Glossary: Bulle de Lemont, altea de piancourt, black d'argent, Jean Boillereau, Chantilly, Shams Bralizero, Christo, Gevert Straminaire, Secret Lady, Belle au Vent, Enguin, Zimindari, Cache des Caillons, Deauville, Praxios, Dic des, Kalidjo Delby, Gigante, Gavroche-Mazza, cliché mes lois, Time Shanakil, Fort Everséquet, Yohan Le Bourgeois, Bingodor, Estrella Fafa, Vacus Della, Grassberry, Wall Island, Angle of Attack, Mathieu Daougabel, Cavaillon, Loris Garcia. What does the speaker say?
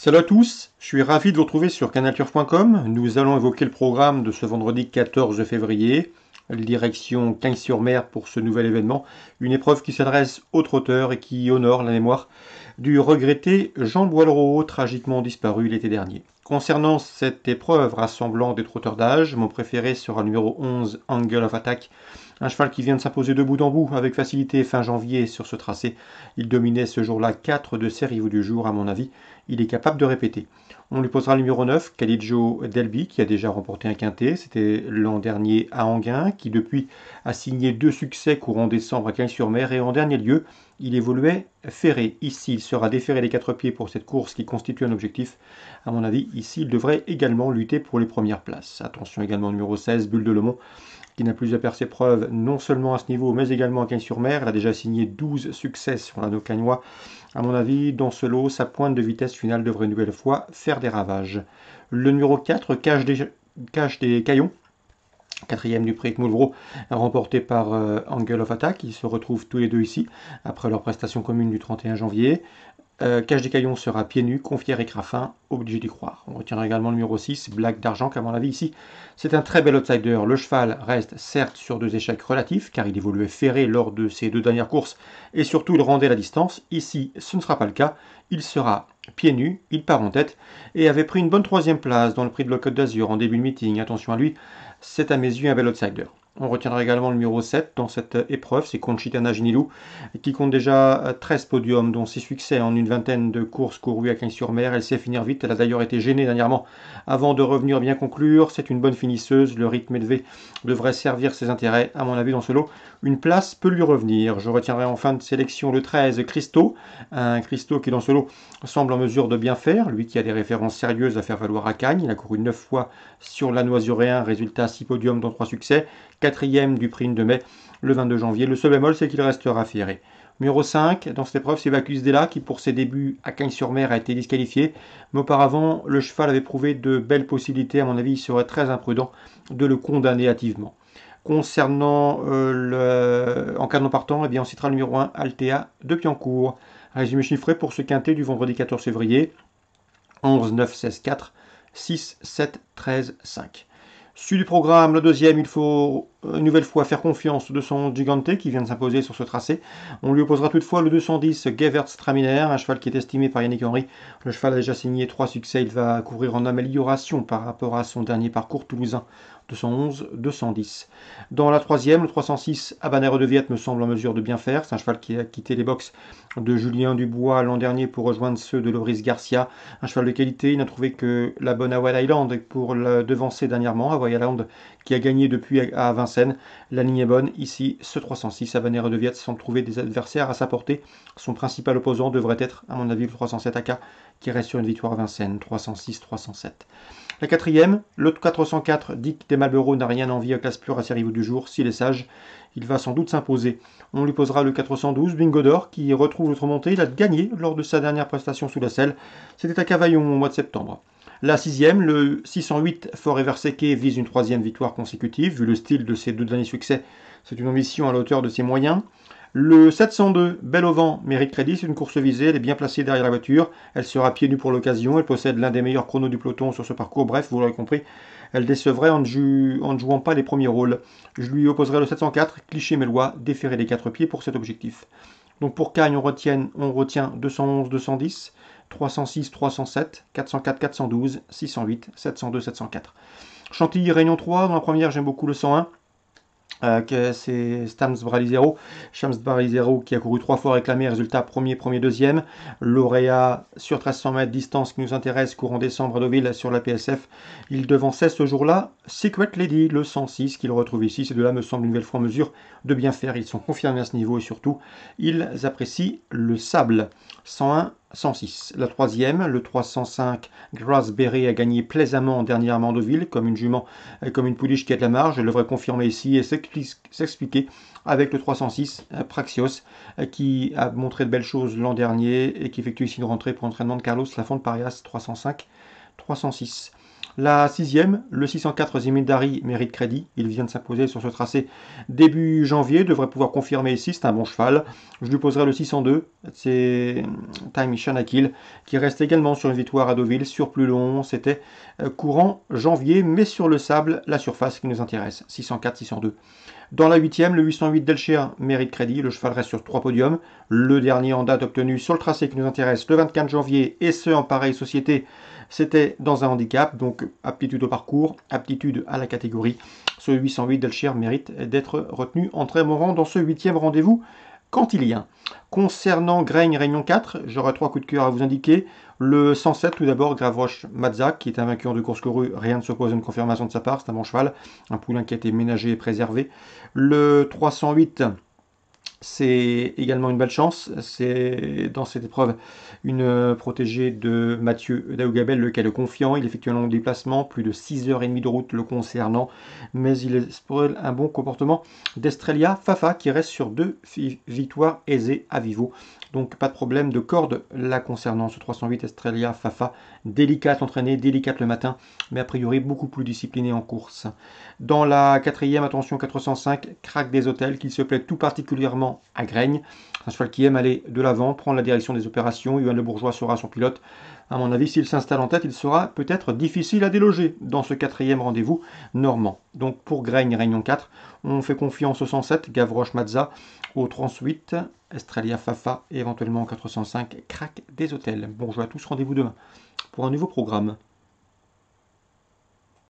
Salut à tous, je suis ravi de vous retrouver sur CanalTurf.com. Nous allons évoquer le programme de ce vendredi 14 février, direction Cagnes-sur-Mer pour ce nouvel événement. Une épreuve qui s'adresse aux trotteurs et qui honore la mémoire du regretté Jean Boillereau, tragiquement disparu l'été dernier. Concernant cette épreuve rassemblant des trotteurs d'âge, mon préféré sera le numéro 11, Angle of Attack. Un cheval qui vient de s'imposer de bout en bout avec facilité fin janvier sur ce tracé. Il dominait ce jour-là 4 de ses rivaux du jour, à mon avis. Il est capable de répéter. On lui posera le numéro 9, Kalidjo Delby, qui a déjà remporté un quintet. C'était l'an dernier à Enguin, qui depuis a signé 2 succès courant décembre à Cagnes-sur-Mer. Et en dernier lieu, il évoluait ferré. Ici, il sera déferré les 4 pieds pour cette course qui constitue un objectif. À mon avis, ici, il devrait également lutter pour les premières places. Attention également numéro 16, Bulle de Lemont, qui n'a plus à faire ses preuves non seulement à ce niveau, mais également à Cagnes-sur-Mer. Elle a déjà signé 12 succès sur l'anneau cagnois. À mon avis, dans ce lot, sa pointe de vitesse finale devrait une nouvelle fois faire des ravages. Le numéro 4, Cache des Caillons, 4e du prix remporté par Angle of Attack. Ils se retrouvent tous les deux ici, après leur prestation commune du 31 janvier. Cache des Caillons sera pieds nus, confié à Récrafin, obligé d'y croire. On retiendra également le numéro 6, black d'argent, qu'à mon avis ici, c'est un très bel outsider. Le cheval reste certes sur 2 échecs relatifs, car il évoluait ferré lors de ses 2 dernières courses, et surtout il rendait la distance. Ici, ce ne sera pas le cas, il sera pieds nus, il part en tête, et avait pris une bonne 3e place dans le prix de la Côte d'Azur en début de meeting. Attention à lui, c'est à mes yeux un bel outsider. On retiendra également le numéro 7 dans cette épreuve, c'est Conchitana Ginilou, qui compte déjà 13 podiums, dont 6 succès en une vingtaine de courses courues à Cagnes-sur-Mer. Elle sait finir vite, elle a d'ailleurs été gênée dernièrement avant de revenir bien conclure. C'est une bonne finisseuse, le rythme élevé devrait servir ses intérêts. À mon avis, dans ce lot, une place peut lui revenir. Je retiendrai en fin de sélection le 13, Christo. Un Christo qui, dans ce lot, semble en mesure de bien faire. Lui qui a des références sérieuses à faire valoir à Cagnes. Il a couru 9 fois sur l'anneau azuréen, résultat 6 podiums, dont 3 succès. 4e du prix de mai, le 22 janvier. Le seul bémol, c'est qu'il restera ferré. Numéro 5, dans cette épreuve, c'est Vacus Della, qui pour ses débuts à Cagnes-sur-Mer a été disqualifié. Mais auparavant, le cheval avait prouvé de belles possibilités. À mon avis, il serait très imprudent de le condamner hâtivement. Concernant en cas de non partant, eh bien, on citera le numéro 1, altea de Piancourt. Résumé chiffré pour ce quintet du vendredi 14 février. 11, 9, 16, 4, 6, 7, 13, 5. Sur du programme, le 2e, il faut une nouvelle fois faire confiance au 211 Gigante qui vient de s'imposer sur ce tracé. On lui opposera toutefois le 210 Gevert Straminaire, un cheval qui est estimé par Yannick Henry. Le cheval a déjà signé 3 succès, il va courir en amélioration par rapport à son dernier parcours toulousain. 211-210. Dans la 3e, le 306 à Banner de Viette me semble en mesure de bien faire. C'est un cheval qui a quitté les box de Julien Dubois l'an dernier pour rejoindre ceux de Loris Garcia. Un cheval de qualité, il n'a trouvé que la bonne à Wall Island pour le devancer dernièrement. À Wall Island qui a gagné depuis à Vincennes. La ligne est bonne. Ici, ce 306 à Banner de Viette semble trouver des adversaires à sa portée. Son principal opposant devrait être, à mon avis, le 307 AK qui reste sur une victoire à Vincennes. 306-307. La 4e, le 404, Dic des n'a rien envie à classe pure à ses rivaux du jour. S'il est sage, il va sans doute s'imposer. On lui posera le 412, Bingodor, qui retrouve l'autre montée. Il a gagné lors de sa dernière prestation sous la selle. C'était à Cavaillon au mois de septembre. La 6e, le 608, Fort Everséquet vise une 3e victoire consécutive. Vu le style de ses 2 derniers succès, c'est une ambition à la hauteur de ses moyens. Le 702, Belle au Vent, mérite crédit, c'est une course visée, elle est bien placée derrière la voiture, elle sera pieds nus pour l'occasion, elle possède l'un des meilleurs chronos du peloton sur ce parcours, bref, vous l'aurez compris, elle décevrait en ne jouant pas les premiers rôles. Je lui opposerai le 704, cliché mes lois, déferré les 4 pieds pour cet objectif. Donc pour Cagnes, on retient 211-210, 306-307, 404-412, 608, 702-704. Chantilly, Réunion 3, dans la première j'aime beaucoup le 101. C'est Shams Bralizero qui a couru 3 fois réclamé, résultat premier, 2e, lauréat sur 1300 mètres distance qui nous intéresse, courant décembre à Deauville sur la PSF. Il devançait ce jour-là Secret Lady, le 106 qu'il retrouve ici. Ces deux-là me semblent une nouvelle fois en mesure de bien faire, ils sont confirmés à ce niveau et surtout ils apprécient le sable. 101-106. La 3e, le 305 Grassberry a gagné plaisamment dernièrement Deauville, comme une jument, comme une pouliche qui a de la marge. Elle devrait confirmer ici et s'expliquer avec le 306 Praxios, qui a montré de belles choses l'an dernier et qui effectue ici une rentrée pour entraînement de Carlos Lafont Parias. 305-306. La sixième, le 604 Zimindari mérite crédit. Il vient de s'imposer sur ce tracé début janvier. Devrait pouvoir confirmer ici. C'est un bon cheval. Je lui poserai le 602. C'est Time Shanakil qui reste également sur une victoire à Deauville. Sur plus long, c'était courant janvier. Mais sur le sable, la surface qui nous intéresse. 604, 602. Dans la 8e, le 808 Delcher mérite crédit. Le cheval reste sur 3 podiums. Le dernier en date obtenu sur le tracé qui nous intéresse le 24 janvier et ce en pareille société, c'était dans un handicap. Donc aptitude au parcours, aptitude à la catégorie. Ce 808 Delcher mérite d'être retenu en très bon rang dans ce 8e rendez-vous quand il y a un. Concernant Graignes Réunion 4, j'aurai 3 coups de cœur à vous indiquer. Le 107, tout d'abord, Gravroche-Mazzac, qui est un vainqueur de course courue. Rien ne s'oppose à une confirmation de sa part. C'est un bon cheval, un poulain qui a été ménagé et préservé. Le 308, c'est également une belle chance. C'est dans cette épreuve une protégée de Mathieu Daougabel, lequel est confiant. Il effectue un long déplacement, plus de 6h30 de route le concernant. Mais il exprime un bon comportement d'Estrella Fafa, qui reste sur 2 victoires aisées à Vivo. Donc pas de problème de corde là concernant ce 308 Estrella Fafa. Délicate entraînée, délicate le matin, mais a priori beaucoup plus disciplinée en course. Dans la 4e, attention 405, Craque des Hôtels, qui se plaît tout particulièrement à Graignes. Un cheval qui aime aller de l'avant, prendre la direction des opérations. Yohan Le Bourgeois sera son pilote. À mon avis, s'il s'installe en tête, il sera peut-être difficile à déloger dans ce 4e rendez-vous normand. Donc pour Graignes Réunion 4, on fait confiance au 107, Gavroche-Mazza, au 38, Estrella Fafa et éventuellement 405, Craque des Hôtels. Bonjour à tous, rendez-vous demain pour un nouveau programme.